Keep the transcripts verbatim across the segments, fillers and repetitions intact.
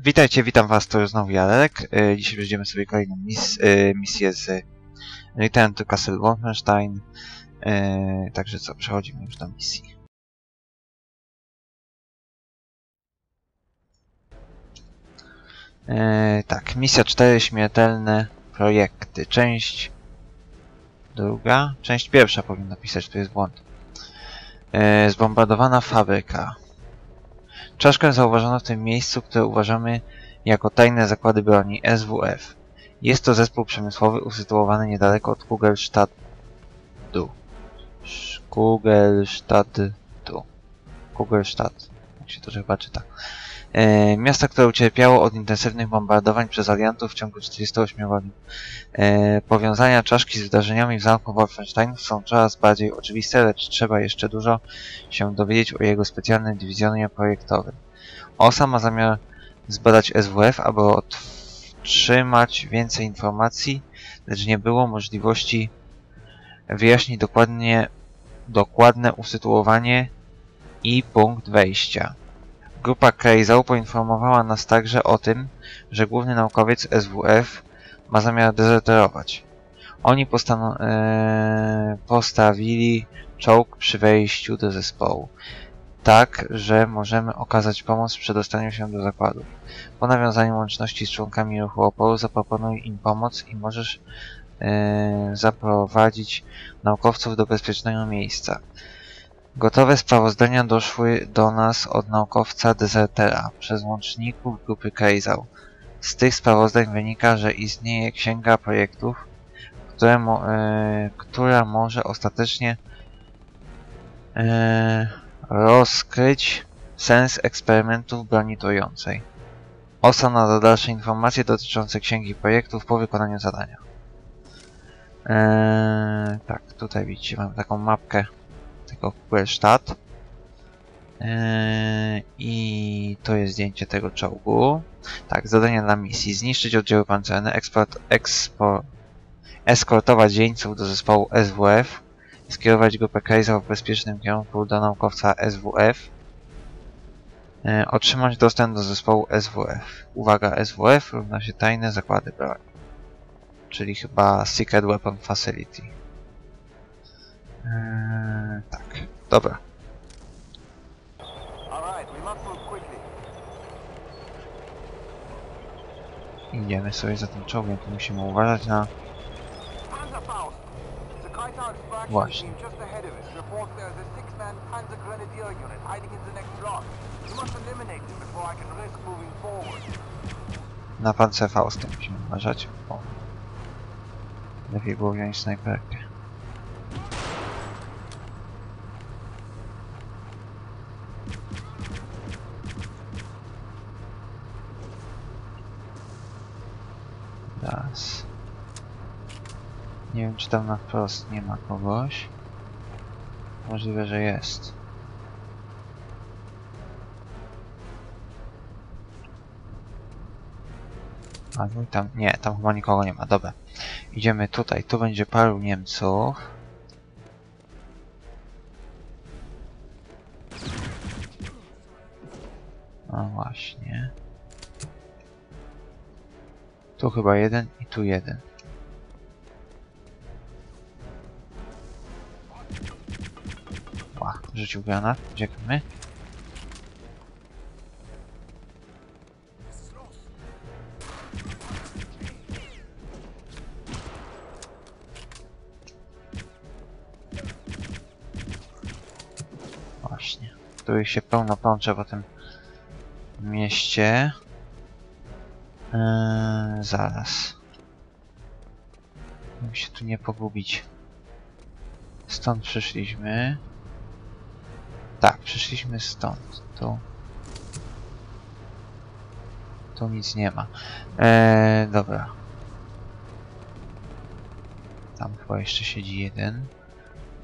Witajcie, witam was, to już znowu Jarek. E, dzisiaj będziemy sobie kolejną mis e, misję z Return to Castle Wolfenstein. E, także co, przechodzimy już do misji. E, tak, misja cztery, Śmiertelne Projekty. Część druga, część pierwsza powinna pisać, tu jest błąd. E, Zbombardowana fabryka. Czaszkę zauważono w tym miejscu, które uważamy jako tajne zakłady broni S W F. Jest to zespół przemysłowy usytuowany niedaleko od Kugelstadtu. Kugelstadtu. Kugelstadt. Jak się to chyba czyta. E, miasta, które ucierpiało od intensywnych bombardowań przez aliantów w ciągu czterdziestu ośmiu godzin. E, powiązania czaszki z wydarzeniami w zamku Wolfenstein są coraz bardziej oczywiste, lecz trzeba jeszcze dużo się dowiedzieć o jego specjalnym dywizjonie projektowym. O S A ma zamiar zbadać S W F, aby otrzymać więcej informacji, lecz nie było możliwości wyjaśnić dokładnie, dokładne usytuowanie i punkt wejścia. Grupa Kreisau poinformowała nas także o tym, że główny naukowiec S W F ma zamiar dezerterować. Oni postawili czołg przy wejściu do zespołu, tak że możemy okazać pomoc w przedostaniu się do zakładów. Po nawiązaniu łączności z członkami ruchu oporu zaproponuj im pomoc i możesz e, zaprowadzić naukowców do bezpiecznego miejsca. Gotowe sprawozdania doszły do nas od naukowca dezertera przez łączników grupy Kreisau. Z tych sprawozdań wynika, że istnieje księga projektów, które mo e, która może ostatecznie e, rozkryć sens eksperymentów broni trującej. O S A nada dalsze informacje dotyczące księgi projektów po wykonaniu zadania. E, tak, tutaj widzicie, mam taką mapkę tego Kugelstadt. Yy, I to jest zdjęcie tego czołgu. Tak, zadanie dla misji. Zniszczyć oddziały pancerne, eksport, ekspor, eskortować jeńców do zespołu S W F, skierować grupę Kreisau w bezpiecznym kierunku do naukowca S W F, yy, otrzymać dostęp do zespołu S W F. Uwaga, S W F równa się tajne zakłady broni. Czyli chyba Secret Weapon Facility. Eee, tak, dobra. Idziemy sobie za tym czołgiem, tu musimy uważać na... Właśnie. Na Panzerfausta musimy uważać, bo... Lepiej było wziąć snajperkę. Nie wiem, czy tam na wprost nie ma kogoś. Możliwe, że jest. Albo tam... Nie, tam chyba nikogo nie ma. Dobra. Idziemy tutaj. Tu będzie paru Niemców. No właśnie. Tu chyba jeden i tu jeden. Ła, rzucił granat, uciekamy. Właśnie, tu ich się pełno plącze po tym mieście. Eee, zaraz. Musimy się tu nie pogubić. Stąd przyszliśmy. Tak, przyszliśmy stąd. Tu. Tu nic nie ma. Eee, dobra. Tam chyba jeszcze siedzi jeden.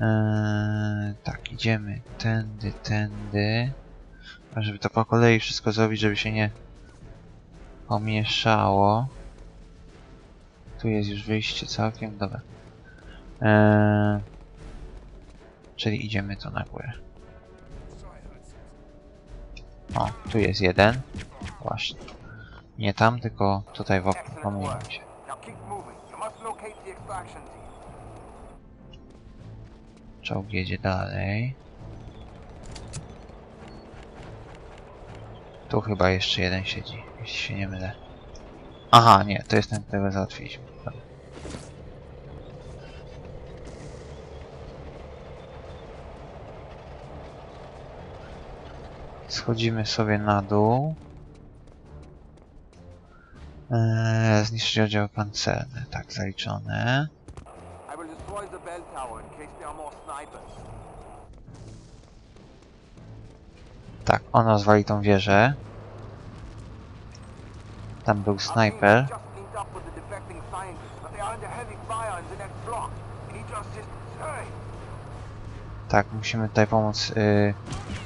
Eee, tak, idziemy tędy, tędy. A żeby to po kolei wszystko zrobić, żeby się nie pomieszało. Tu jest już wyjście całkiem, dobra. Eee, czyli idziemy to na górę. O, tu jest jeden. Właśnie. Nie tam, tylko tutaj wokół. Pomijam się. Czołg jedzie dalej. Tu chyba jeszcze jeden siedzi, jeśli się nie mylę. Aha, nie, to jest ten, którego załatwiliśmy. Schodzimy sobie na dół. Eee, zniszczyć oddział pancerne, tak, zaliczone. Tak, on rozwali tą wieżę. Tam był snajper. Tak, musimy tutaj pomóc yy,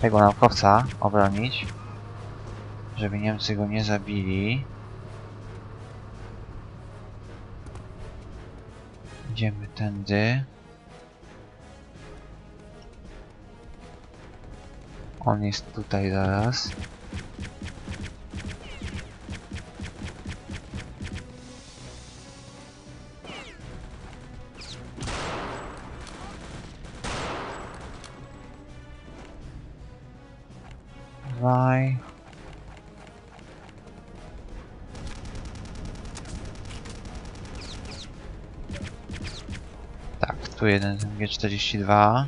tego naukowca obronić, żeby Niemcy go nie zabili. Idziemy tędy. On jest tutaj zaraz. Dawaj. Tak, tu jeden M G czterdzieści dwa.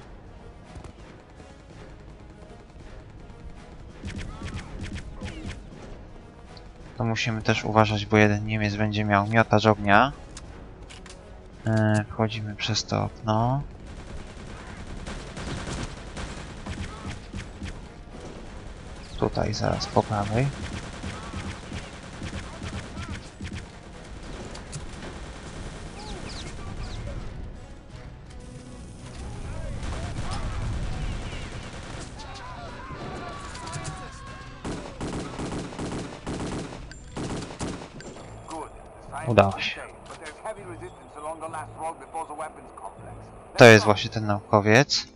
To musimy też uważać, bo jeden Niemiec będzie miał miotacz ognia. Yy, wchodzimy przez to okno. Tutaj zaraz po prawej. Udało się. To jest właśnie ten naukowiec.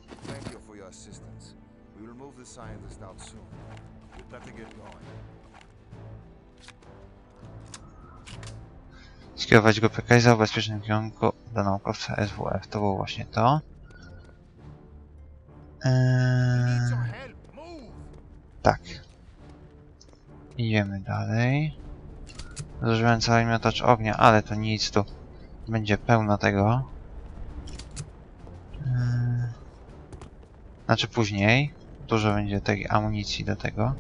Skierować go P K Z w bezpiecznym kierunku do naukowca S W F. To było właśnie to. Eee... Tak. Idziemy dalej. Zużyłem cały miotacz ognia, ale to nic, tu będzie pełno tego. Eee... Znaczy później. Dużo będzie tej amunicji do tego.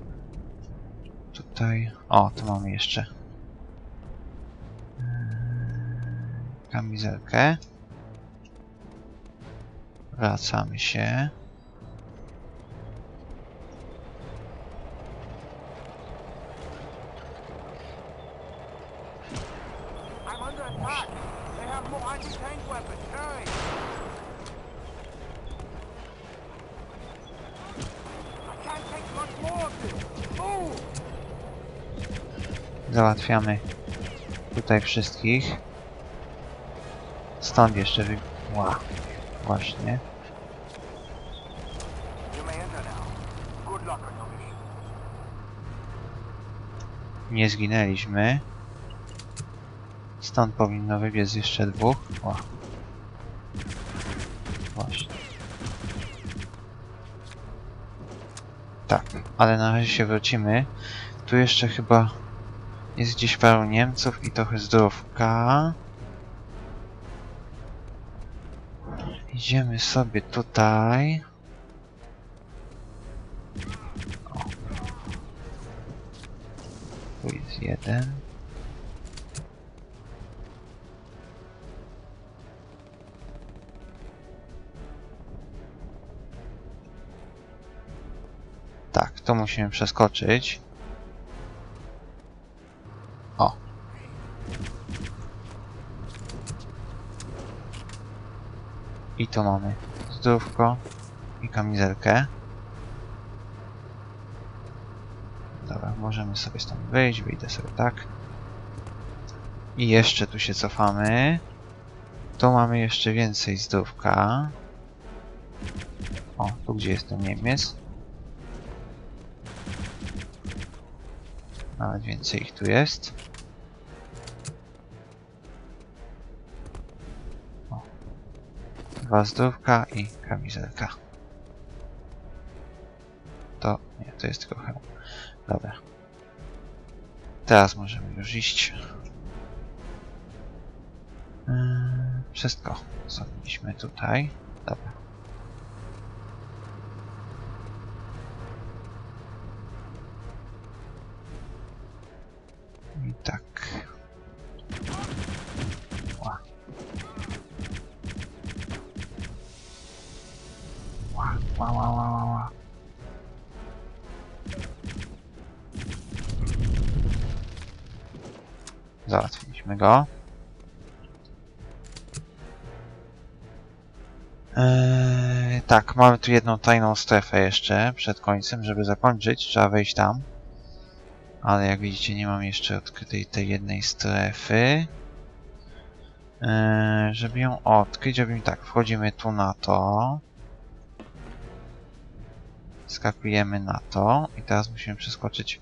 Tutaj... O, tu mamy jeszcze kamizelkę. Wracamy się. Załatwiamy tutaj wszystkich. Stąd jeszcze wy... Wow. Właśnie. Nie zginęliśmy. Stąd powinno wybiec jeszcze dwóch. Wow. Właśnie. Tak, ale na razie się wrócimy. Tu jeszcze chyba jest gdzieś paru Niemców i trochę zdrówka. Idziemy sobie tutaj. O. Tu jest jeden. Tak, to musimy przeskoczyć. O. I to mamy zdrówko i kamizelkę. Dobra, możemy sobie stąd wyjść, wyjdę sobie tak. I jeszcze tu się cofamy. Tu mamy jeszcze więcej zdrówka. O, tu gdzie jest ten Niemiec. Nawet więcej ich tu jest. O. Dwa zdrówka i kamizelka. To nie, to jest tylko hełm. Dobra. Teraz możemy już iść. Yy, wszystko zrobiliśmy tutaj. Dobra. I tak. Ła. Ła, ła, ła, ła, ła, ła. Załatwiliśmy go. Eee, tak, mamy tu jedną tajną strefę jeszcze przed końcem, żeby zakończyć. Trzeba wejść tam. Ale jak widzicie, nie mam jeszcze odkrytej tej jednej strefy. Eee, żeby ją odkryć, robimy tak. Wchodzimy tu na to. Skakujemy na to. I teraz musimy przeskoczyć.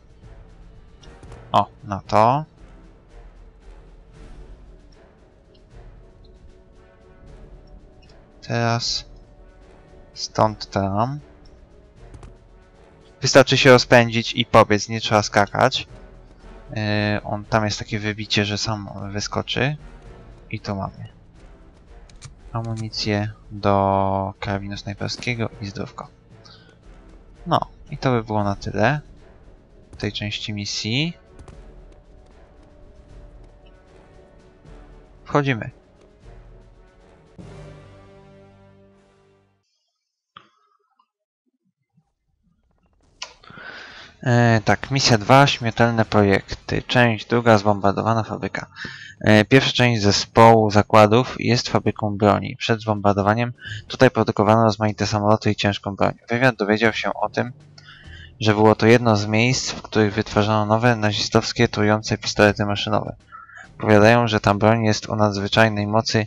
O, na to. Teraz stąd tam. Wystarczy się rozpędzić i pobiec, nie trzeba skakać. Yy, on, tam jest takie wybicie, że sam wyskoczy. I to mamy. Amunicję do karabinu snajperskiego i zdrówko. No, i to by było na tyle w tej części misji. Wchodzimy. E, tak, misja dwa, Śmiertelne Projekty, część druga, Zbombardowana Fabryka. E, pierwsza część zespołu zakładów jest fabryką broni. Przed zbombardowaniem tutaj produkowano rozmaite samoloty i ciężką broń. Wywiad dowiedział się o tym, że było to jedno z miejsc, w których wytwarzano nowe, nazistowskie, trujące pistolety maszynowe. Powiadają, że ta broń jest o nadzwyczajnej mocy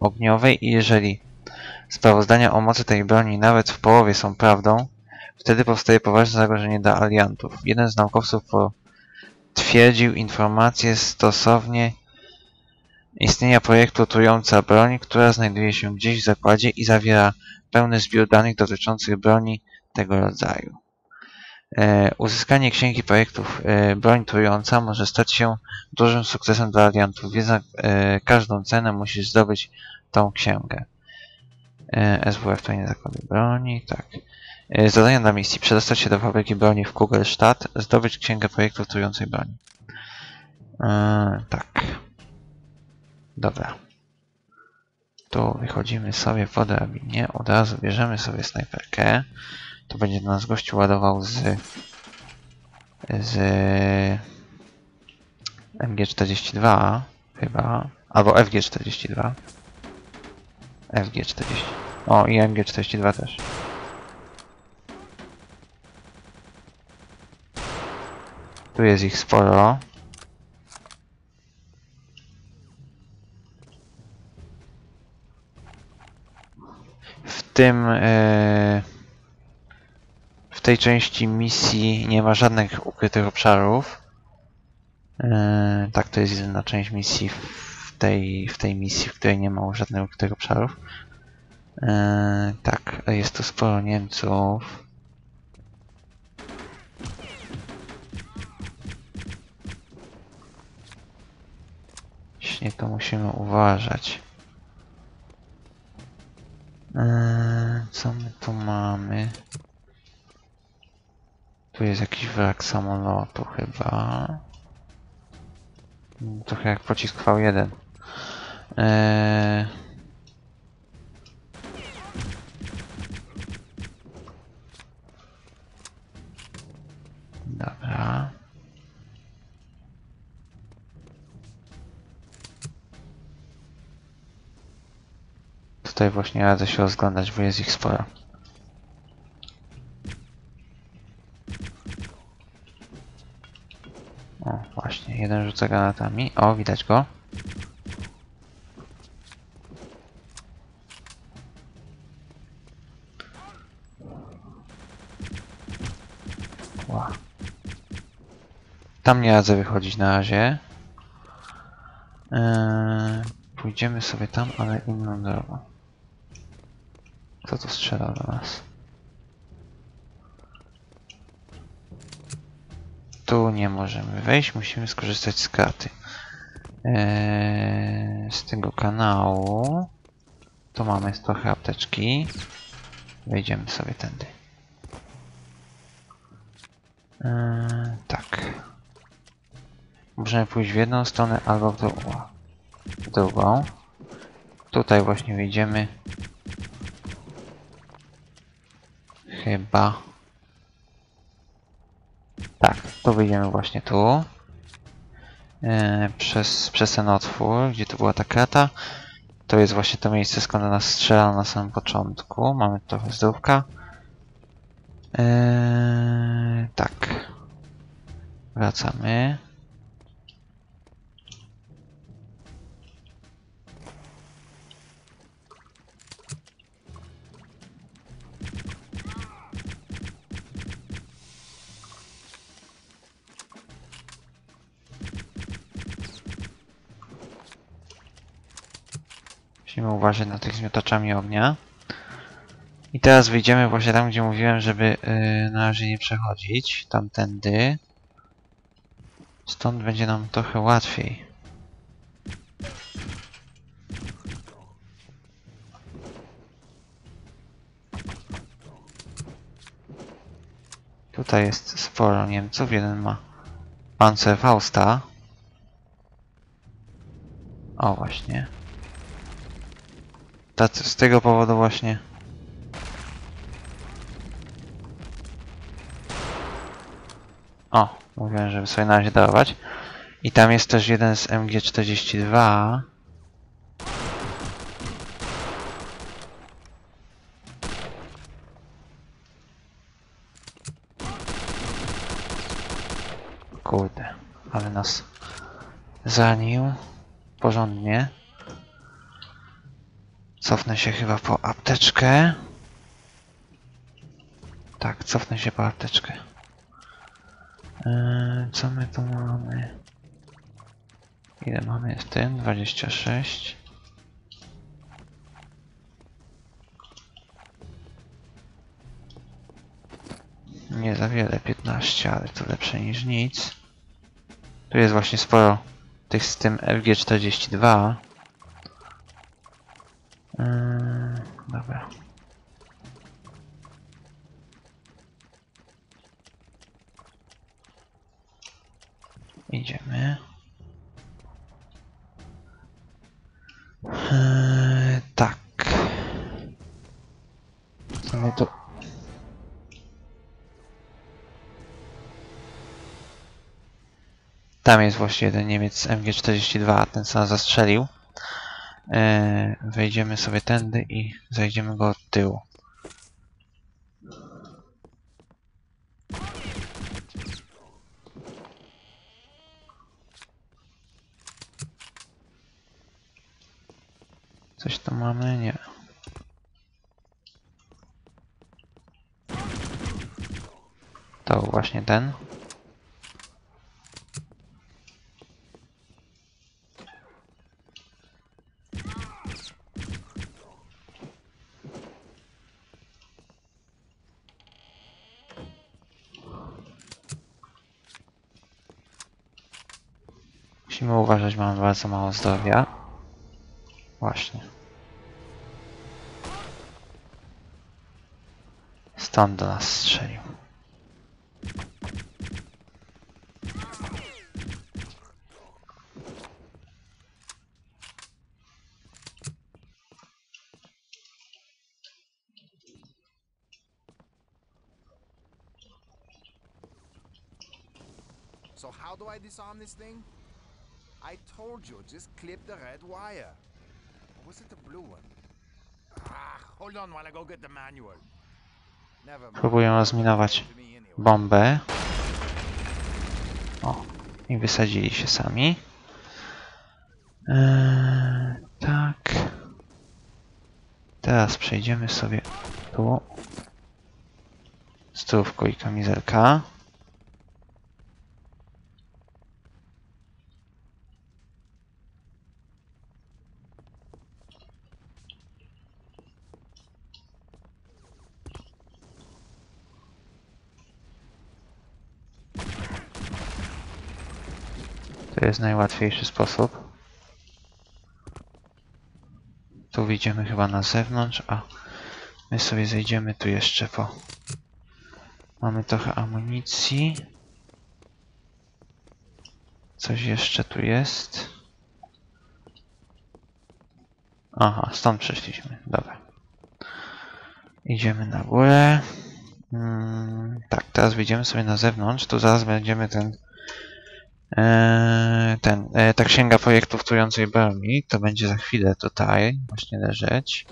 ogniowej i jeżeli sprawozdania o mocy tej broni nawet w połowie są prawdą, wtedy powstaje poważne zagrożenie dla aliantów. Jeden z naukowców potwierdził informację stosownie istnienia projektu trująca broń, która znajduje się gdzieś w zakładzie i zawiera pełny zbiór danych dotyczących broni tego rodzaju. E, uzyskanie księgi projektów e, broń trująca może stać się dużym sukcesem dla aliantów, więc za e, każdą cenę musisz zdobyć tą księgę. E, S W F to nie zakłady broni, tak. Zadania dla misji. Przedostać się do fabryki broni w Kugelstadt. Zdobyć księgę projektów trującej broni. Yy, tak. Dobra. Tu wychodzimy sobie po drabinie. Od razu bierzemy sobie snajperkę. To będzie nas gościu ładował z... z... M G czterdzieści dwa chyba. Albo F G czterdzieści dwa. F G czterdzieści. O, i M G czterdzieści dwa też. Tu jest ich sporo. W tym... Yy, w tej części misji nie ma żadnych ukrytych obszarów. Yy, tak, to jest jedyna część misji w tej, w tej misji, w której nie ma żadnych ukrytych obszarów. Yy, tak, jest tu sporo Niemców. Nie, to musimy uważać. Eee, co my tu mamy? Tu jest jakiś wrak samolotu chyba. Trochę jak pocisk V jeden. Eee, dobra. Tutaj właśnie radzę się rozglądać, bo jest ich sporo. O, właśnie, jeden rzuca granatami. O, widać go. Ła. Tam nie radzę wychodzić na razie. Eee, pójdziemy sobie tam, ale inną drogą. Kto to strzela do nas? Tu nie możemy wejść, musimy skorzystać z karty. Eee, z tego kanału. Tu mamy trochę apteczki. Wejdziemy sobie tędy. Eee, tak. Możemy pójść w jedną stronę albo w drugą. W drugą. Tutaj właśnie wyjdziemy. Chyba. Tak, to wyjdziemy właśnie tu. Eee, przez, przez ten otwór, gdzie tu była ta krata. To jest właśnie to miejsce, skąd nas strzelano na samym początku. Mamy trochę zdrówka. Eee, tak. Wracamy. Musimy uważać na tych zmiotaczami ognia. I teraz wyjdziemy właśnie tam, gdzie mówiłem, żeby yy, na razie nie przechodzić. Tamtędy. Stąd będzie nam trochę łatwiej. Tutaj jest sporo Niemców. Jeden ma Panzerfausta. O, właśnie. Z tego powodu właśnie o, mówiłem, żeby sobie na razie darować. I tam jest też jeden z M G czterdzieści dwa. Kurde, ale nas zranił porządnie. Cofnę się chyba po apteczkę. Tak, cofnę się po apteczkę. Eee, co my tu mamy? Ile mamy w tym? dwadzieścia sześć. Nie za wiele, piętnaście, ale to lepsze niż nic. Tu jest właśnie sporo tych z tym F G czterdzieści dwa. Yy, dobra. Idziemy. Yy, tak. No to... Tam jest właśnie jeden Niemiec z M G czterdzieści dwa, ten co nas zastrzelił. Wejdziemy sobie tędy i zajdziemy go od tyłu. Coś tam mamy? Nie. To właśnie ten. Musimy uważać, mam bardzo mało zdrowia. Właśnie. Stąd do nas strzelił. So how do I disarm this thing? I told you, just clip the red wire. Or was it the blue one? Ah, hold on while I go get the manual. Never mind. Próbuję rozminować bombę. O, i wysadzili się sami. Eee, tak. Teraz przejdziemy sobie tu. Zdrówko i kamizelka. To jest najłatwiejszy sposób. Tu wyjdziemy chyba na zewnątrz, a my sobie zejdziemy tu jeszcze po... Mamy trochę amunicji. Coś jeszcze tu jest. Aha, stąd przeszliśmy. Dobra. Idziemy na górę. Mm, tak, teraz wyjdziemy sobie na zewnątrz. Tu zaraz będziemy ten... Eee, ten e, ta księga projektów trującej broni. To będzie za chwilę tutaj właśnie leżeć.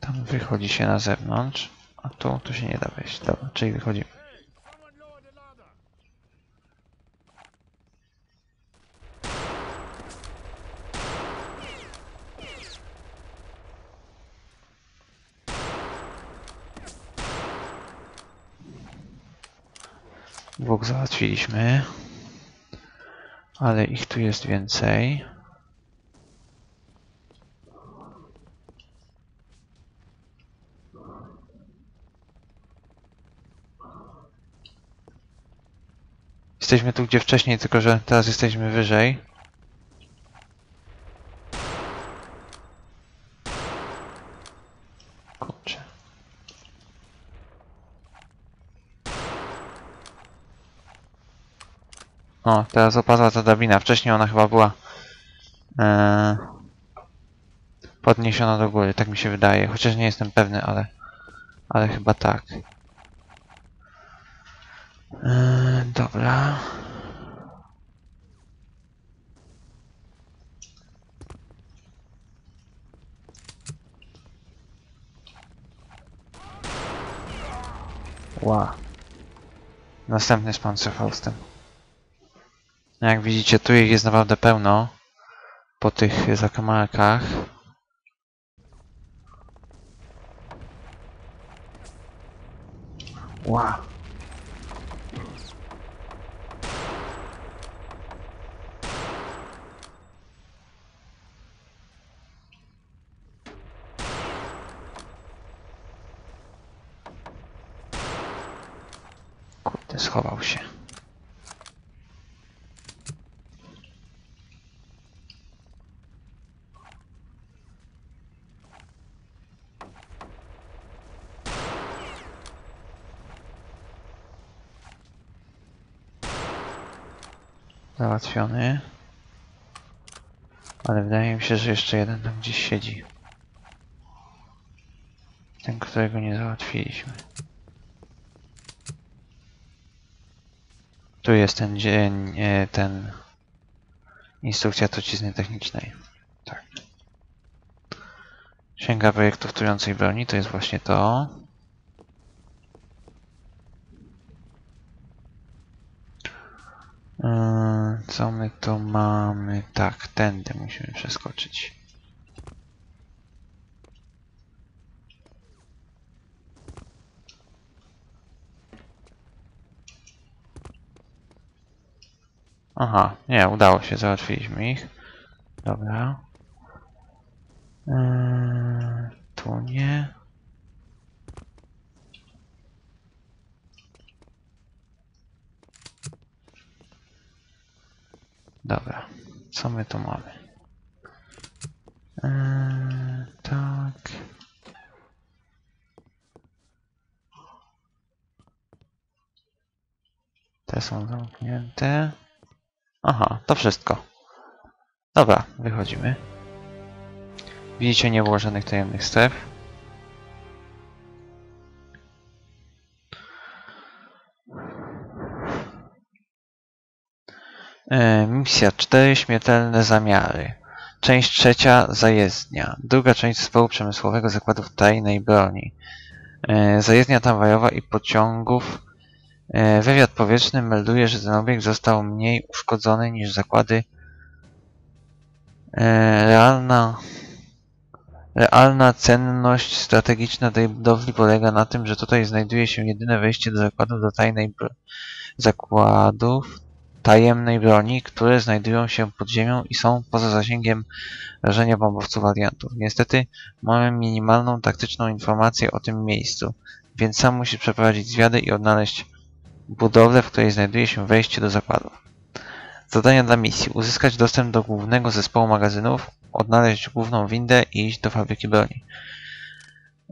Tam wychodzi się na zewnątrz. A tu, tu się nie da wejść. Dobra, czyli wychodzimy. Dwóch załatwiliśmy, ale ich tu jest więcej. Jesteśmy tu gdzie wcześniej, tylko że teraz jesteśmy wyżej. O, teraz opadła ta drabina. Wcześniej ona chyba była e, podniesiona do góry, tak mi się wydaje. Chociaż nie jestem pewny, ale, ale chyba tak. E, dobra. Wow. Następny z Panzerfaustem. Jak widzicie, tu ich jest naprawdę pełno po tych zakamarkach. Wow. Kurde, schował się. Załatwiony, ale wydaje mi się, że jeszcze jeden tam gdzieś siedzi. Ten, którego nie załatwiliśmy. Tu jest ten dzień, ten instrukcja trucizny technicznej. Tak. Księga projektów trującej broni, to jest właśnie to. Co my tu mamy? Tak, tędy musimy przeskoczyć. Aha, nie, udało się, załatwiliśmy ich. Dobra. Yy, tu nie. Dobra, co my tu mamy? Eee, tak. Te są zamknięte. Aha, to wszystko. Dobra, wychodzimy. Widzicie, nie było żadnych tajemnych stref. Misja cztery. Śmiertelne zamiary. Część trzecia. Zajezdnia. Druga część zespołu przemysłowego Zakładów Tajnej Broni. Zajezdnia tramwajowa i pociągów. Wywiad powietrzny melduje, że ten obiekt został mniej uszkodzony niż zakłady. Realna, realna cenność strategiczna tej budowli polega na tym, że tutaj znajduje się jedyne wejście do zakładów do tajnej zakładów. tajemnej broni, które znajdują się pod ziemią i są poza zasięgiem rażenia bombowców aliantów. Niestety mamy minimalną taktyczną informację o tym miejscu, więc sam musi przeprowadzić zwiady i odnaleźć budowlę, w której znajduje się wejście do zakładu. Zadania dla misji. Uzyskać dostęp do głównego zespołu magazynów, odnaleźć główną windę i iść do fabryki broni.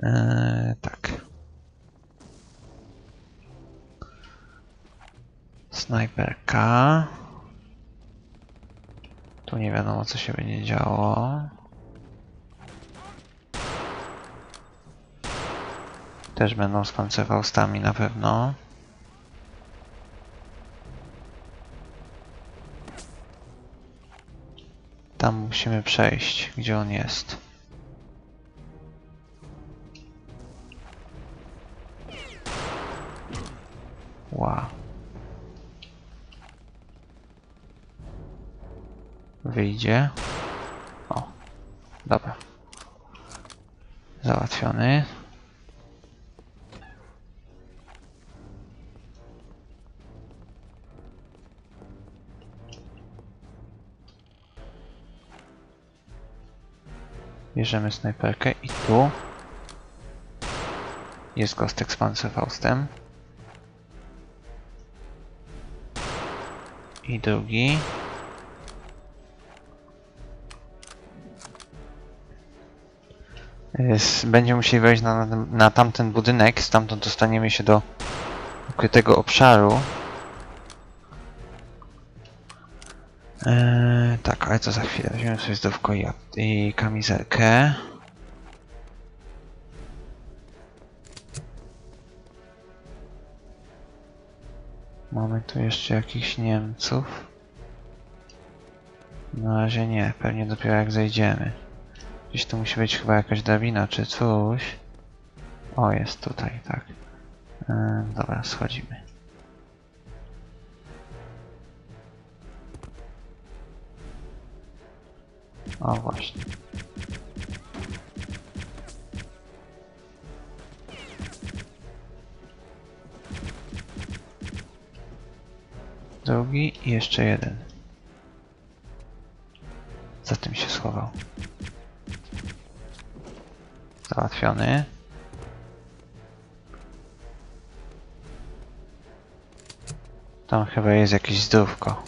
Eee, tak. Snajperka. Tu nie wiadomo, co się będzie działo. Też będą z panzerfaustami na pewno. Tam musimy przejść, gdzie on jest. Wow. Wyjdzie. O, dobra. Załatwiony. Bierzemy snajperkę i tu jest kostek z panzerfaustem. I drugi. Będziemy musieli wejść na, na tamten budynek, stamtąd dostaniemy się do ukrytego obszaru. Eee, tak, ale to za chwilę. Weźmiemy sobie zdrówko i, i kamizelkę. Mamy tu jeszcze jakichś Niemców. Na razie nie, pewnie dopiero jak zejdziemy. Gdzieś tu musi być chyba jakaś drabina czy coś. O, jest tutaj, tak. Eee, dobra, schodzimy. O, właśnie. Drugi i jeszcze jeden. Za tym się schował. Załatwiony. Tam chyba jest jakieś zdrówko.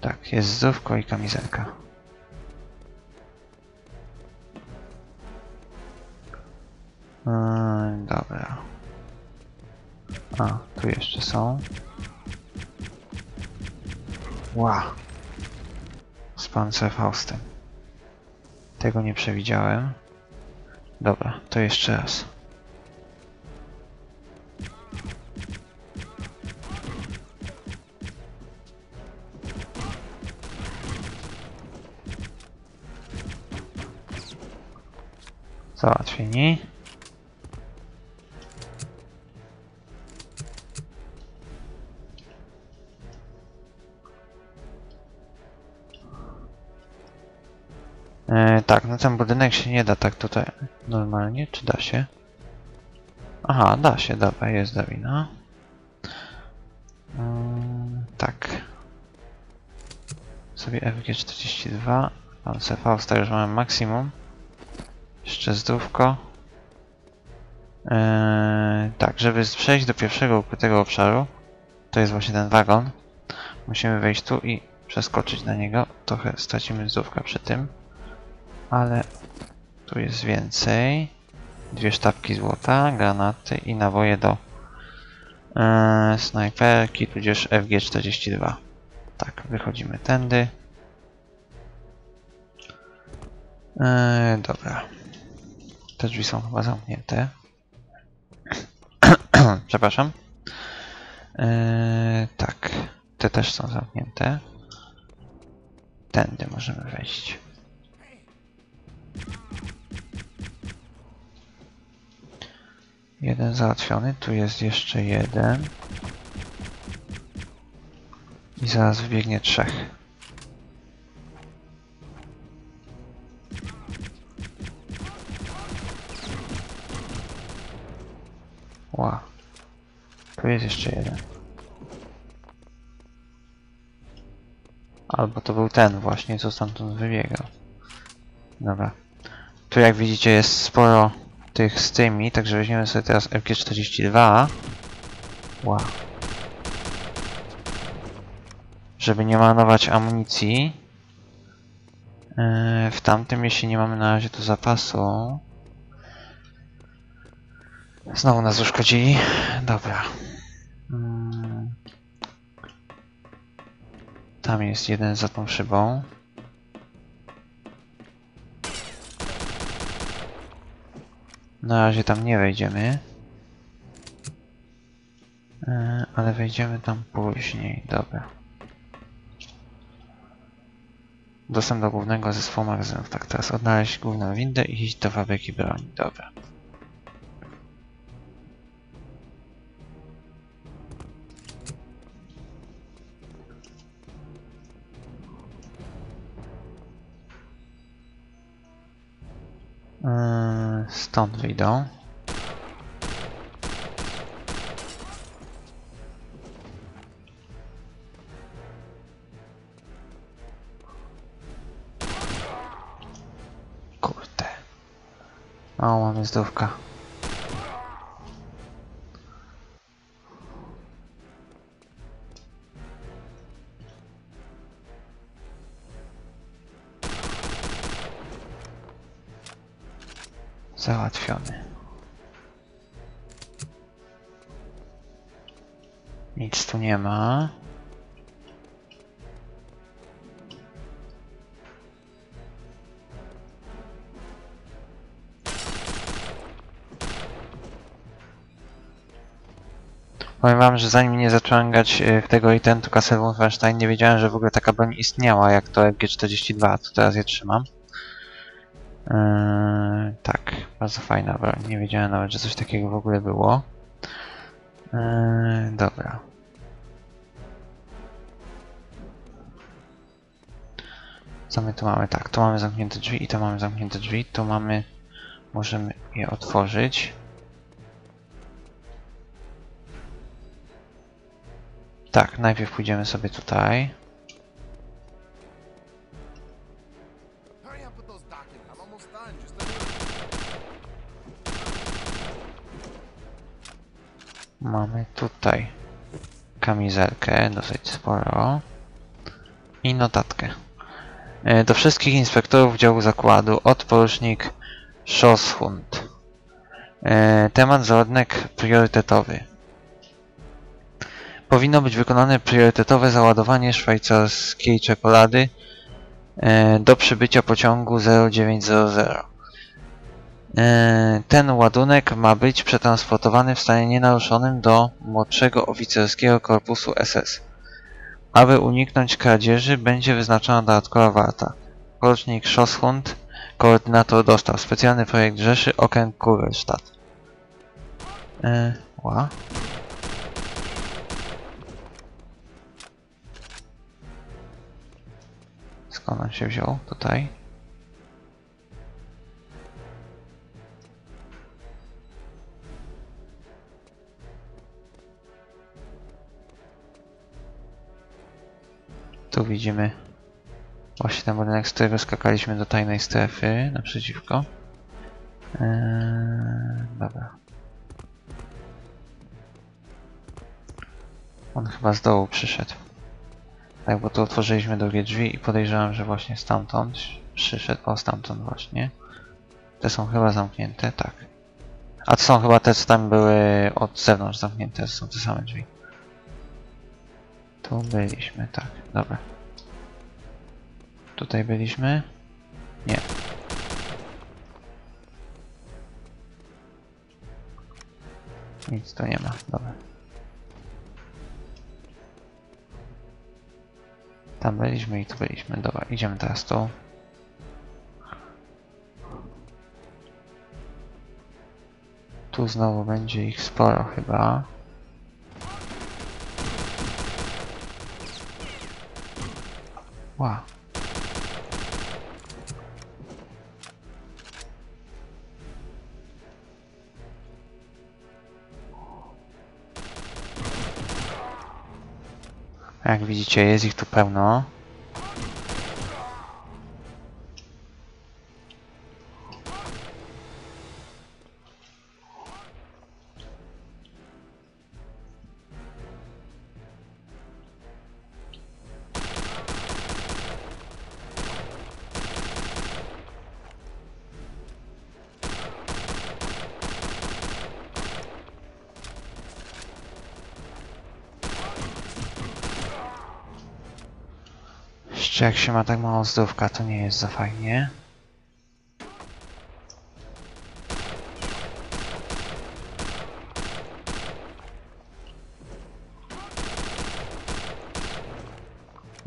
Tak, jest zdrówko i kamizelka. Yy, dobra. A, tu jeszcze są. Wow. Z panzerfaustem. Tego nie przewidziałem. Dobra, to jeszcze raz. Załatwieni. E, tak, na ten budynek się nie da tak tutaj normalnie, czy da się? Aha, da się, dobra, jest drabina. Mm, tak. Sobie F G czterdzieści dwa. Panzerfausta już mamy maksimum. Jeszcze zdrówko. Eee, tak, żeby przejść do pierwszego ukrytego obszaru, to jest właśnie ten wagon. Musimy wejść tu i przeskoczyć na niego. Trochę stracimy zdrówka przy tym, ale tu jest więcej. Dwie sztabki złota, granaty i naboje do eee, snajperki, tudzież F G czterdzieści dwa. Tak, wychodzimy tędy. Eee, dobra. Te drzwi są chyba zamknięte. Przepraszam. Eee, tak, te też są zamknięte. Tędy możemy wejść. Jeden załatwiony, tu jest jeszcze jeden. I zaraz wybiegnie trzech. Wow. Tu jest jeszcze jeden. Albo to był ten właśnie, co stamtąd wybiegał. Dobra. Tu jak widzicie jest sporo tych z tymi, także weźmiemy sobie teraz F G czterdzieści dwa. Wow. Żeby nie marnować amunicji. Yy, w tamtym jeśli nie mamy na razie tu zapasu. Znowu nas uszkodzili. Dobra. Tam jest jeden za tą szybą. Na razie tam nie wejdziemy. Yy, ale wejdziemy tam później. Dobra. Dostęp do głównego zespołu magazynów. Tak, teraz odnaleźć główną windę i iść do fabryki broni. Dobra. Stąd wyjdą. Kurde. O, mamy zdówka. Załatwiony. Nic tu nie ma. Powiem wam, że zanim mnie zacząłem grać w tego Return to Castle Wolfenstein, nie wiedziałem, że w ogóle taka broń istniała jak to F G czterdzieści dwa, to teraz je trzymam. Yy, tak, bardzo fajna broń. Nie wiedziałem nawet, że coś takiego w ogóle było. Yy, dobra. Co my tu mamy? Tak, tu mamy zamknięte drzwi i tu mamy zamknięte drzwi. Tu mamy... Możemy je otworzyć. Tak, najpierw pójdziemy sobie tutaj. Mamy tutaj kamizelkę, dosyć sporo, i notatkę. Do wszystkich inspektorów działu zakładu, podporucznik Schosshund. Temat: załadunek priorytetowy. Powinno być wykonane priorytetowe załadowanie szwajcarskiej czekolady do przybycia pociągu zero dziewięć zero zero. Ten ładunek ma być przetransportowany w stanie nienaruszonym do młodszego oficerskiego korpusu S S. Aby uniknąć kradzieży, będzie wyznaczona dodatkowa warta. Porucznik Schosshund, koordynator dostaw. Specjalny projekt Rzeszy, okręg Kugelstadt. Eee, ła. Skąd on się wziął? Tutaj. Tu widzimy właśnie ten budynek, z którego skakaliśmy do tajnej strefy naprzeciwko. Eee, dobra. On chyba z dołu przyszedł. Tak, bo tu otworzyliśmy drugie drzwi i podejrzewam, że właśnie stamtąd przyszedł. O, stamtąd właśnie. Te są chyba zamknięte, tak. A to są chyba te, co tam były od zewnątrz zamknięte, to są te same drzwi. Tu byliśmy, tak, dobra. Tutaj byliśmy? Nie. Nic tu nie ma, dobra. Tam byliśmy i tu byliśmy, dobra, idziemy teraz tu. Tu znowu będzie ich sporo chyba. Wow. Jak widzicie, jest ich tu pełno. Jeszcze jak się ma tak mało zdrówka, to nie jest za fajnie.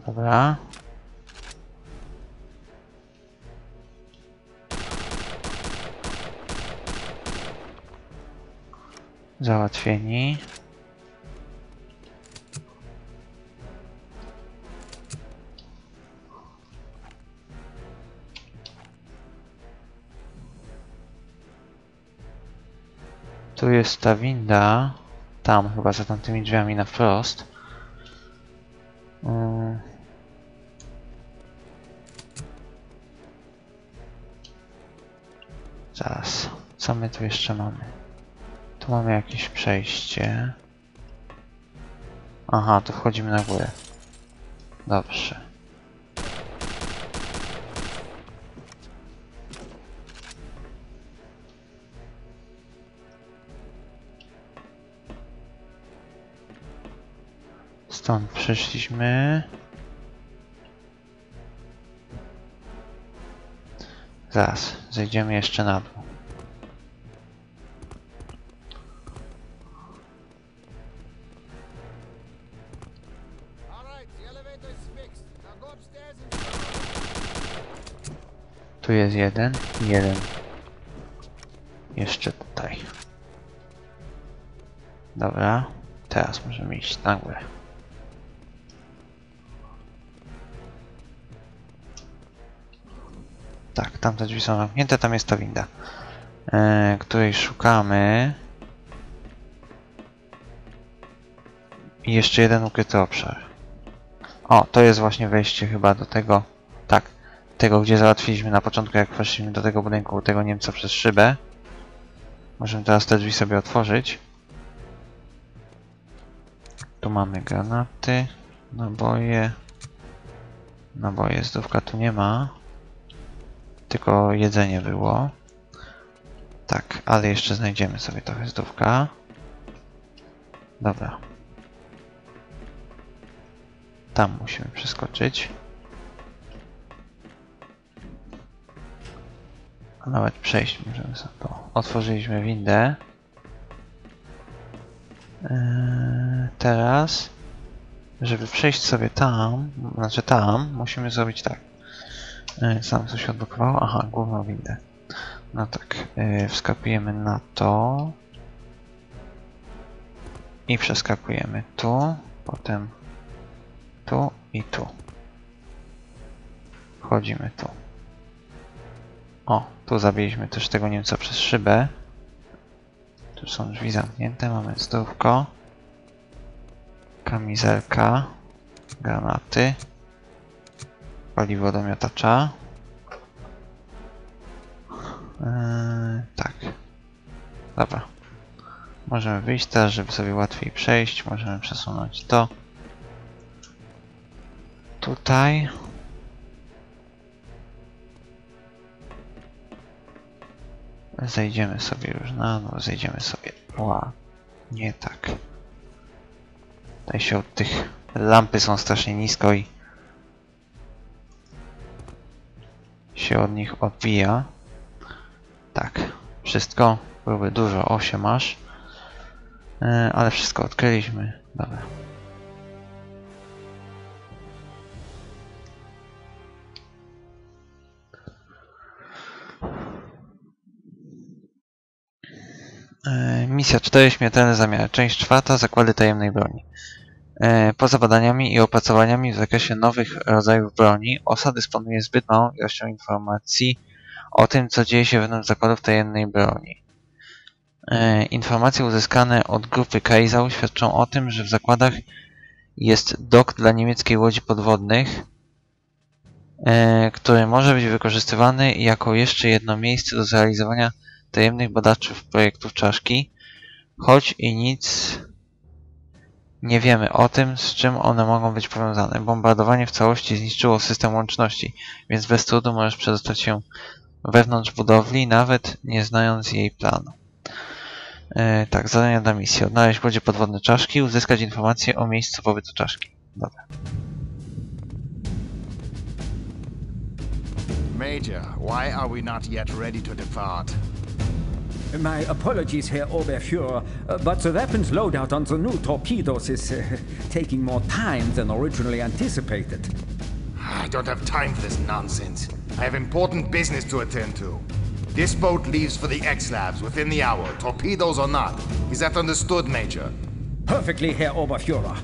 Dobra. Załatwieni. Tu jest ta winda. Tam chyba za tamtymi drzwiami na wprost. Hmm. Zaraz. Co my tu jeszcze mamy? Tu mamy jakieś przejście. Aha, tu wchodzimy na górę. Dobrze. Stąd przyszliśmy. Zaraz, zejdziemy jeszcze na dół. Tu jest jeden, jeden. Jeszcze tutaj. Dobra, teraz możemy iść na górę. Tak, tamte drzwi są zamknięte, tam jest ta winda, yy, której szukamy. I jeszcze jeden ukryty obszar. O, to jest właśnie wejście chyba do tego, tak. Tego, gdzie załatwiliśmy na początku, jak weszliśmy do tego budynku, tego Niemca przez szybę. Możemy teraz te drzwi sobie otworzyć. Tu mamy granaty, naboje. Naboje, zdrówka tu nie ma. Tylko jedzenie było. Tak, ale jeszcze znajdziemy sobie trochę zdrówka. Dobra. Tam musimy przeskoczyć. Nawet przejść możemy sobie to. Otworzyliśmy windę. Yy, teraz, żeby przejść sobie tam, znaczy tam, musimy zrobić tak. Yy, sam coś odblokowało. Aha, główną windę. No tak, yy, wskakujemy na to. I przeskakujemy tu, potem tu i tu. Wchodzimy tu. O, tu zabiliśmy też tego Niemca przez szybę. Tu są drzwi zamknięte, mamy zdrówko. Kamizelka. Granaty. Paliwo do miotacza. Eee, tak. Dobra. Możemy wyjść teraz, żeby sobie łatwiej przejść. Możemy przesunąć to. Tutaj. Zejdziemy sobie już na dół, zejdziemy sobie... Ła, nie tak. Tutaj się od tych... Lampy są strasznie nisko i... się od nich odbija. Tak, wszystko. Próby dużo, osiem aż. Yy, ale wszystko odkryliśmy. Dobra. Misja cztery. Śmiertelne zamiary. Część czwarta. Zakłady tajemnej broni. Poza badaniami i opracowaniami w zakresie nowych rodzajów broni, OSA dysponuje zbyt małą ilością informacji o tym, co dzieje się wewnątrz zakładów tajemnej broni. Informacje uzyskane od grupy Kaiser świadczą o tym, że w zakładach jest dok dla niemieckiej łodzi podwodnych, który może być wykorzystywany jako jeszcze jedno miejsce do zrealizowania tajemnych badaczy projektów czaszki, choć i nic nie wiemy o tym, z czym one mogą być powiązane. Bombardowanie w całości zniszczyło system łączności, więc bez trudu możesz przedostać się wewnątrz budowli, nawet nie znając jej planu. Yy, tak, zadania dla misji. Odnaleźć łodzie podwodne czaszki, uzyskać informacje o miejscu pobytu czaszki. Dobra. Major, why are we not yet ready to depart? My apologies, Herr Oberfuhrer, uh, but the weapons loadout on the new torpedoes is uh, taking more time than originally anticipated. I don't have time for this nonsense. I have important business to attend to. This boat leaves for the X-Labs within the hour, torpedoes or not. Is that understood, Major? Perfectly, Herr Oberfuhrer.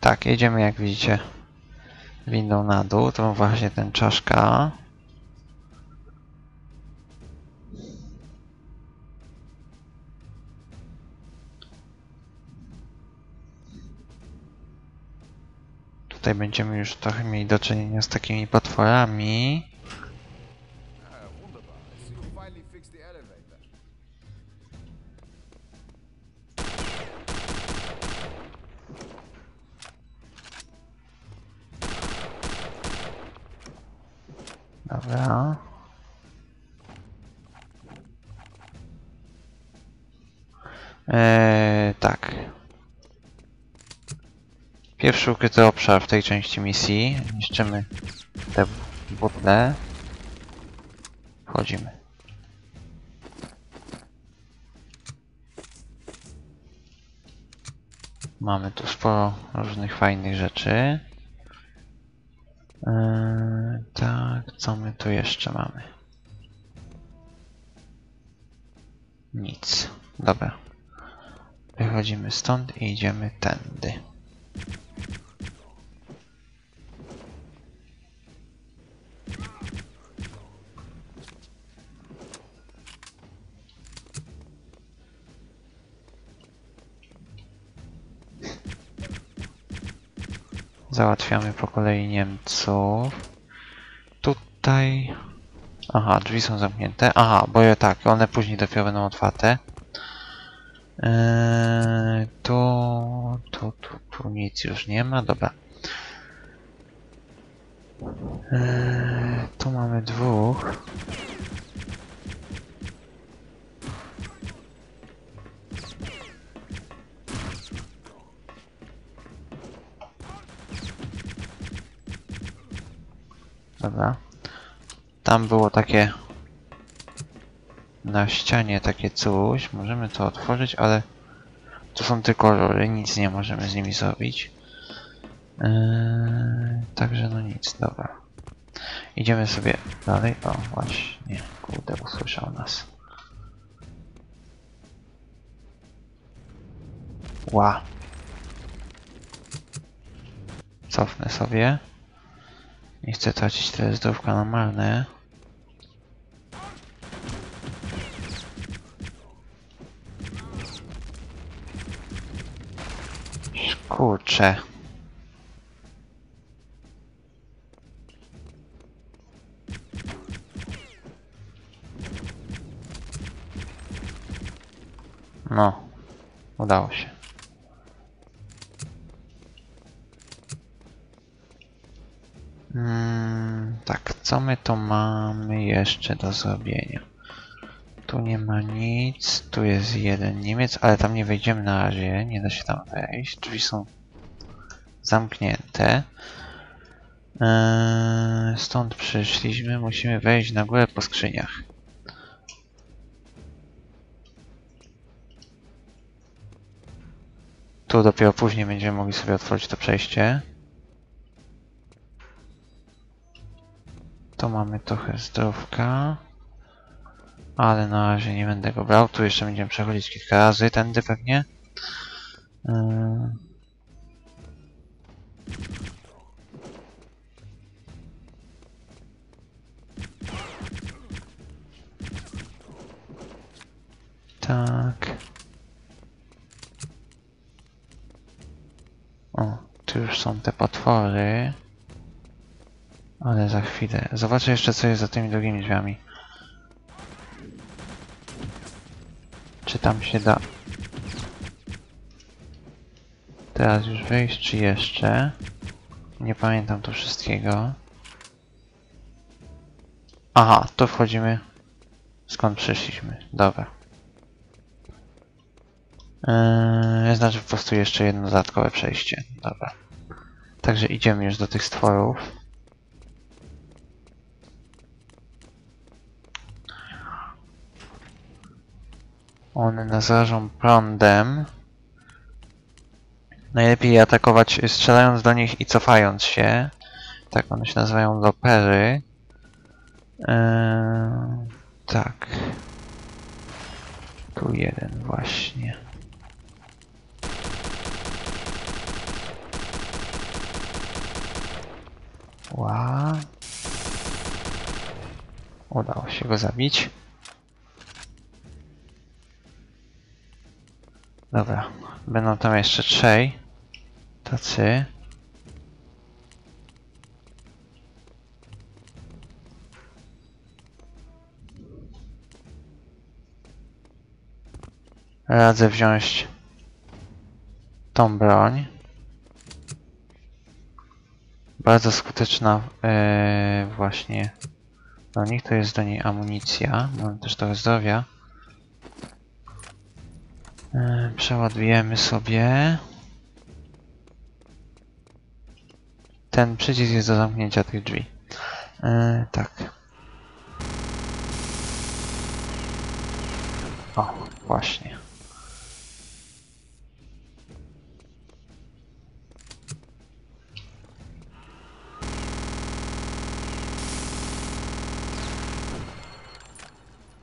Tak, jedziemy, jak widzicie, windą na dół, to właśnie ten czaszka. Tutaj będziemy już trochę mieli do czynienia z takimi potworami. Dobra. Eee, tak. Pierwszy ukryty obszar w tej części misji. Niszczymy te butle. Wchodzimy. Mamy tu sporo różnych fajnych rzeczy. Yy, tak, co my tu jeszcze mamy? Nic. Dobra. Wychodzimy stąd i idziemy tędy. Załatwiamy po kolei Niemców. Tutaj... Aha, drzwi są zamknięte. Aha, bo ja tak, one później dopiero będą otwarte. Eee, tu, tu, tu, tu nic już nie ma, dobra. Eee, tu mamy dwóch. Dobra. Tam było takie na ścianie takie coś. Możemy to otworzyć, ale to są tylko rury, nic nie możemy z nimi zrobić. Yy, także no nic, dobra. Idziemy sobie dalej. O, właśnie, kurde, usłyszał nas. Ła. Cofnę sobie. Nie chcę tracić tyle zdrówka na marne. Kurczę. No, udało się. Mm, tak, co my to mamy jeszcze do zrobienia? Tu nie ma nic, tu jest jeden Niemiec, ale tam nie wejdziemy na razie, nie da się tam wejść, drzwi są zamknięte. Eee, stąd przyszliśmy, musimy wejść na górę po skrzyniach. Tu dopiero później będziemy mogli sobie otworzyć to przejście. Tu mamy trochę zdrówka, ale na razie nie będę go brał. Tu jeszcze będziemy przechodzić kilka razy, tędy pewnie. Yy. Tak. O, tu już są te potwory. Ale za chwilę. Zobaczę jeszcze, co jest za tymi drugimi drzwiami. Czy tam się da... Teraz już wyjść, czy jeszcze? Nie pamiętam tu wszystkiego. Aha, tu wchodzimy. Skąd przyszliśmy? Dobra. Eee, znaczy po prostu jeszcze jedno dodatkowe przejście. Dobra. Także idziemy już do tych stworów. One nas rażą prądem. Najlepiej je atakować strzelając do nich i cofając się. Tak, one się nazywają lopery. Eee, tak. Tu jeden właśnie. Ła. Udało się go zabić. Dobra, będą tam jeszcze trzej tacy. Radzę wziąć tą broń. Bardzo skuteczna yy, właśnie do nich, to jest do niej amunicja, mamy też trochę zdrowia. Yy, przeładujemy sobie. Ten przycisk jest do zamknięcia tych drzwi. Yy, tak. O, właśnie.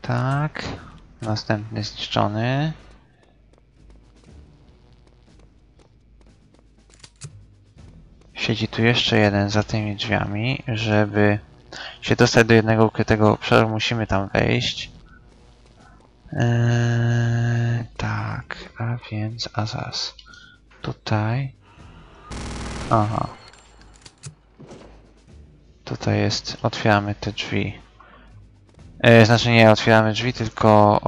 Tak, następny zniszczony. Siedzi tu jeszcze jeden za tymi drzwiami. Żeby się dostać do jednego ukrytego obszaru, musimy tam wejść. Eee, tak, a więc, a zaraz. Tutaj. Aha. Tutaj jest, otwieramy te drzwi. Znaczy nie otwieramy drzwi, tylko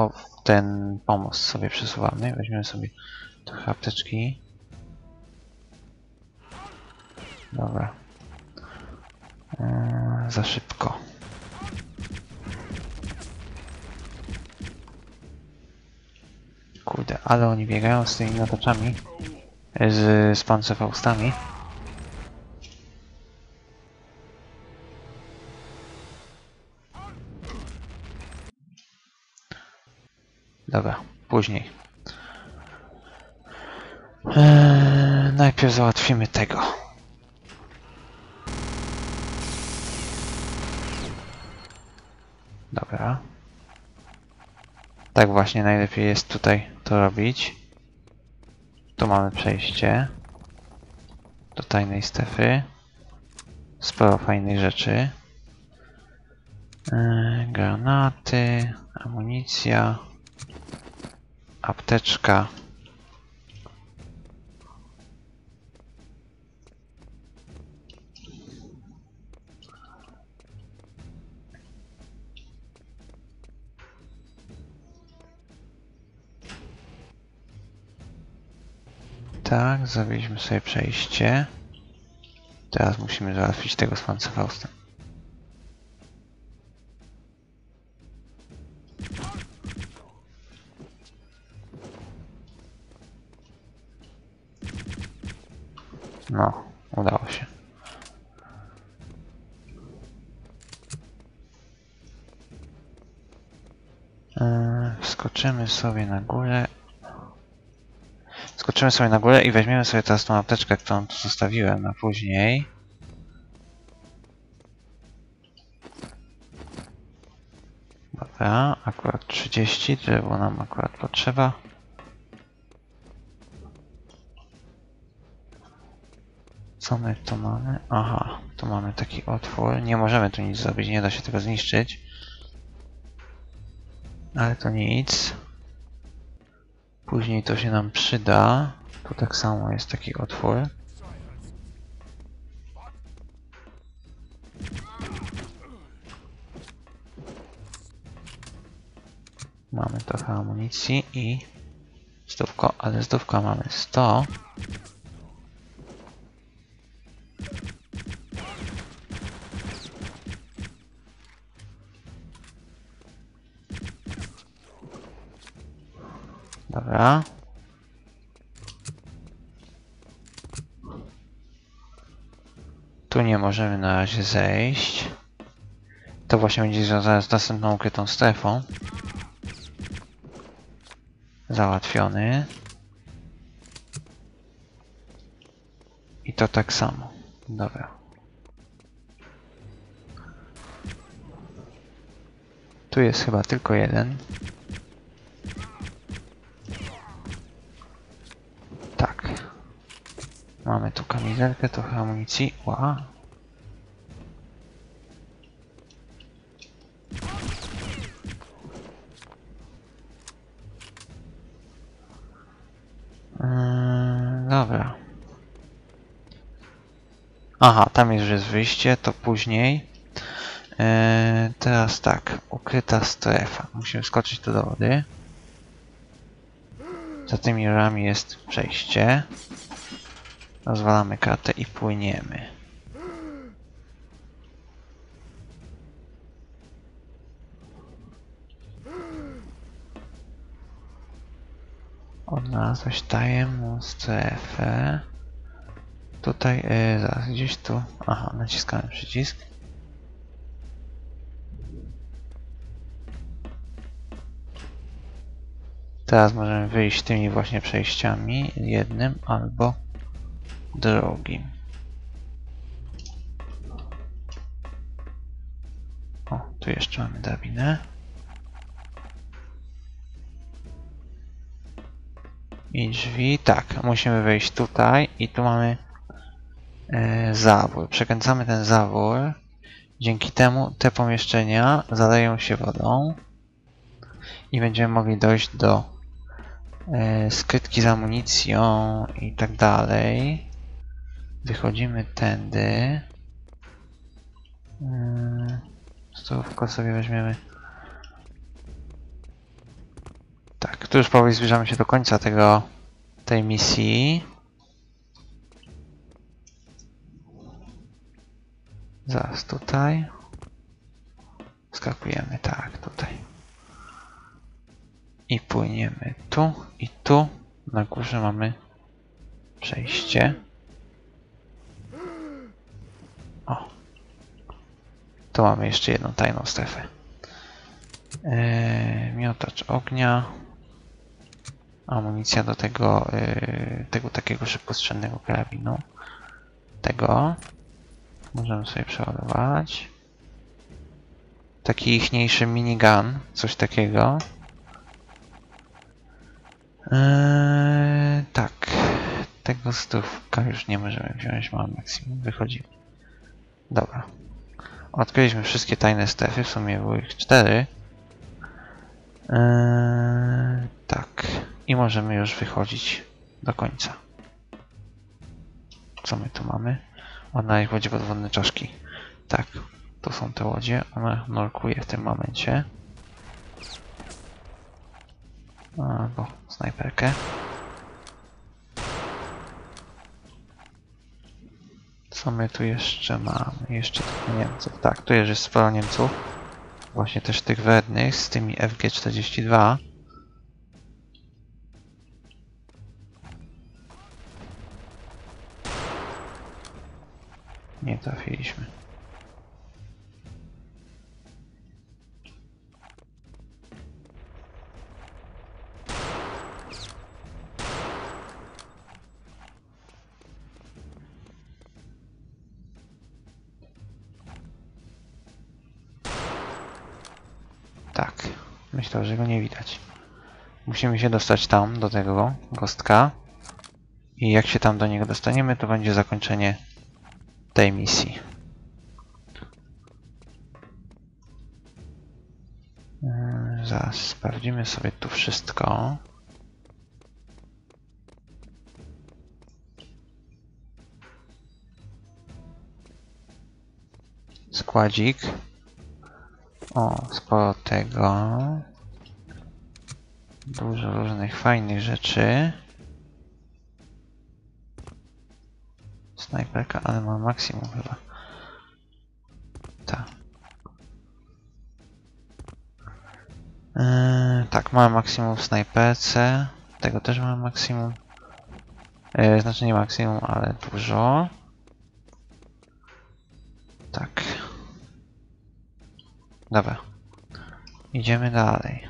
ten pomost sobie przesuwamy. Weźmiemy sobie trochę apteczki. Dobra. Eee, za szybko. Kurde, ale oni biegają z tymi miotaczami. Z, z panzerfaustami. Dobra, później. Eee, najpierw załatwimy tego. Dobra. Tak właśnie najlepiej jest tutaj to robić. Tu mamy przejście do tajnej strefy. Sporo fajnych rzeczy. Eee, granaty, amunicja. Apteczka. Tak, zrobiliśmy sobie przejście. Teraz musimy załatwić tego z Panzerfaustem. No, udało się. Yy, wskoczymy sobie na górę. Skoczymy sobie na górę i weźmiemy sobie teraz tą apteczkę, którą tu zostawiłem na później. Dobra, akurat trzydzieści, bo nam akurat potrzeba. Co my tu mamy? Aha, tu mamy taki otwór. Nie możemy tu nic zrobić, nie da się tego zniszczyć. Ale to nic. Później to się nam przyda. Tu tak samo jest taki otwór. Mamy trochę amunicji i zdówko, ale zdówka mamy sto. Tu nie możemy na razie zejść. To właśnie będzie związane z następną ukrytą strefą. Załatwiony. I to tak samo. Dobra. Tu jest chyba tylko jeden. Tak. Mamy tu kamizelkę, trochę amunicji. Wow. Yy, dobra. Aha, tam już jest wyjście, to później. Eee, teraz tak, ukryta strefa. Musimy skoczyć tu do wody. Za tymi rurami jest przejście. Rozwalamy kartę i płyniemy. Odnalazłeś tajemną strefę. Tutaj, yy, zaraz, gdzieś tu. Aha, naciskamy przycisk. Teraz możemy wyjść tymi właśnie przejściami, jednym albo drugim. O, tu jeszcze mamy drabinę. I drzwi, tak, musimy wejść tutaj i tu mamy Yy, zawór. Przekręcamy ten zawór. Dzięki temu te pomieszczenia zaleją się wodą i będziemy mogli dojść do yy, skrytki z amunicją i tak dalej. Wychodzimy tędy. Yy, Stówko sobie weźmiemy. Tak, tu już powoli zbliżamy się do końca tego tej misji. Zaraz tutaj. Skakujemy, tak, tutaj. I płyniemy tu i tu. Na górze mamy przejście. O. Tu mamy jeszcze jedną tajną strefę. Yy, miotacz ognia. Amunicja do tego, yy, tego takiego szybkostrzelnego karabinu. Tego. Możemy sobie przeładować. Taki ichniejszy minigun, coś takiego. Eee, tak, tego stówka już nie możemy wziąć, mam maksimum, wychodzimy. Dobra. Odkryliśmy wszystkie tajne strefy, w sumie było ich cztery. Eee, tak, i możemy już wychodzić do końca. Co my tu mamy? Odnaleźć łodzie podwodne czaszki. Tak, to są te łodzie. Ona nurkuje w tym momencie. Albo snajperkę. Co my tu jeszcze mamy? Jeszcze tych Niemców. Tak, tu już jest sporo Niemców. Właśnie też tych wrednych z tymi F G czterdzieści dwa. Nie trafiliśmy. Tak, myślę, że go nie widać. Musimy się dostać tam, do tego gostka. I jak się tam do niego dostaniemy, to będzie zakończenie tej misji. Yy, zaraz sprawdzimy sobie tu wszystko. Składzik. O, sporo tego. Dużo różnych fajnych rzeczy. Snajperka, ale ma maksimum chyba. Ta. Yy, tak, ma maksimum w snajperce. Tego też ma maksimum. Yy, znaczy nie maksimum, ale dużo. Dobra. Idziemy dalej.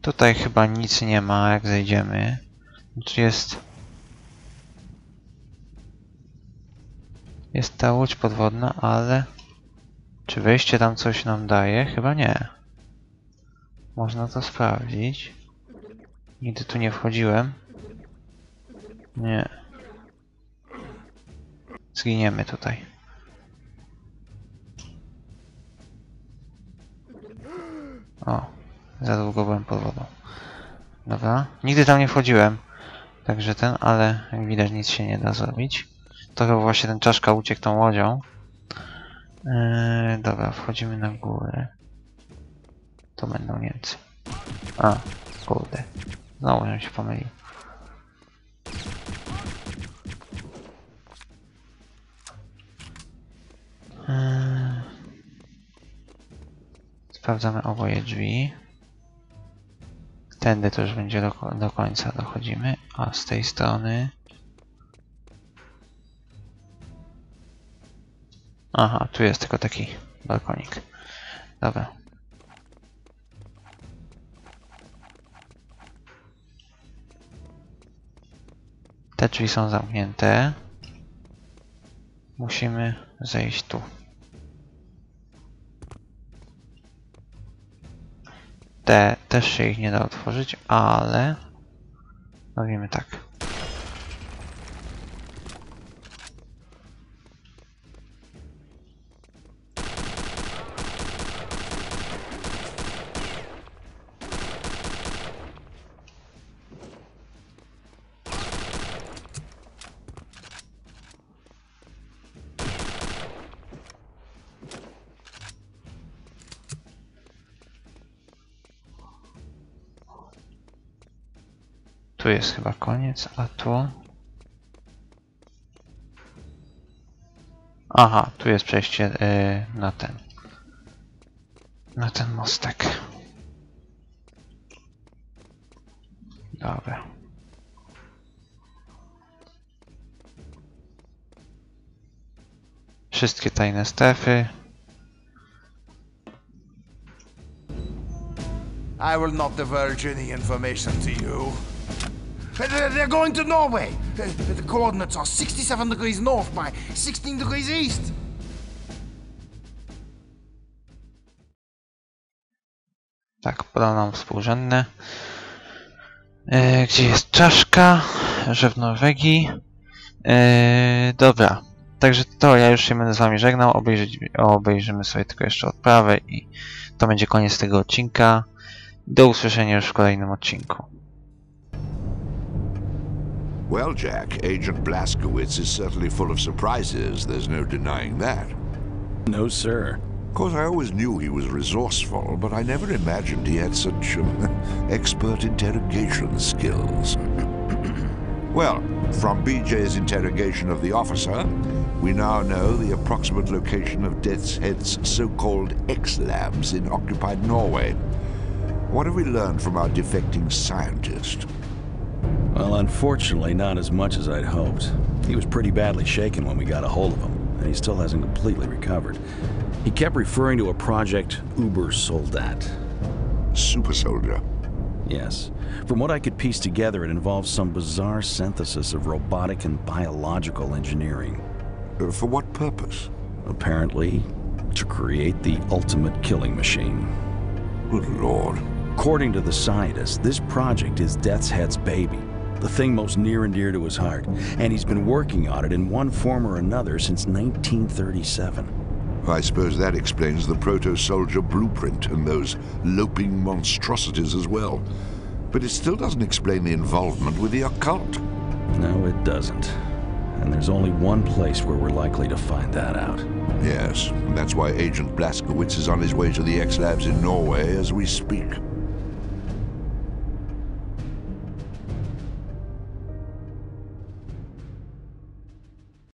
Tutaj chyba nic nie ma, jak zejdziemy. Tu jest... Jest ta łódź podwodna, ale... Czy wejście tam coś nam daje? Chyba nie. Można to sprawdzić. Nigdy tu nie wchodziłem. Nie. Zginiemy tutaj. O, za długo byłem pod wodą. Dobra. Nigdy tam nie wchodziłem. Także ten, ale jak widać nic się nie da zrobić. To chyba właśnie ten czaszka uciekł tą łodzią. Yy, dobra, wchodzimy na górę. To będą Niemcy. A, kurde. Znowu żebym się pomylił. Yy. Sprawdzamy oboje drzwi. Tędy to już będzie do, do końca dochodzimy. A z tej strony... Aha, tu jest tylko taki balkonik. Dobra. Te drzwi są zamknięte. Musimy zejść tu. Te też się ich nie da otworzyć, ale... robimy tak. Tu jest chyba koniec, a tu... Aha, tu jest przejście yy, na ten... Na ten mostek. Dobra. Wszystkie tajne strefy. I will not divulge any information to you. They're going to Norway. The coordinates are sixty-seven degrees north by sixteen degrees east. Tak, podał nam współrzędne. E, gdzie jest czaszka? Że w Norwegii. E, dobra. Także to ja już się będę z wami żegnał. Obejrzyj, obejrzymy sobie tylko jeszcze odprawę i to będzie koniec tego odcinka. Do usłyszenia już w kolejnym odcinku. Well, Jack, Agent Blaskowitz is certainly full of surprises. There's no denying that. No, sir. Of course, I always knew he was resourceful, but I never imagined he had such um, expert interrogation skills. Well, from B J's interrogation of the officer, we now know the approximate location of Death's Head's so-called X-labs in occupied Norway. What have we learned from our defecting scientist? Well, unfortunately, not as much as I'd hoped. He was pretty badly shaken when we got a hold of him, and he still hasn't completely recovered. He kept referring to a project, Ubersoldat. Super soldier? Yes. From what I could piece together, it involves some bizarre synthesis of robotic and biological engineering. Uh, for what purpose? Apparently, to create the ultimate killing machine. Good Lord. According to the scientist, this project is Death's Head's baby. The thing most near and dear to his heart, and he's been working on it in one form or another since nineteen thirty-seven. I suppose that explains the proto-soldier blueprint and those loping monstrosities as well. But it still doesn't explain the involvement with the occult. No, it doesn't. And there's only one place where we're likely to find that out. Yes, and that's why Agent Blaskowitz is on his way to the X-Labs in Norway as we speak.